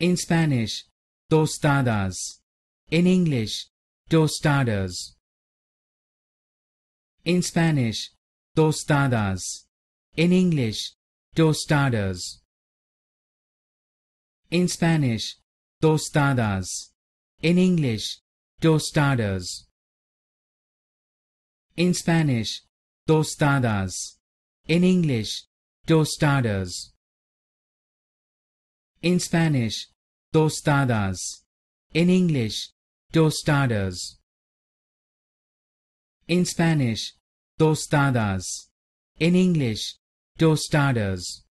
In Spanish, tostadas. In English, tostadas. In Spanish, tostadas. In English, tostadas. In Spanish, tostadas. In English, tostadas. In Spanish, tostadas. In English, tostadas. In Spanish, tostadas. In English, tostadas. In Spanish, tostadas. In English, tostadas.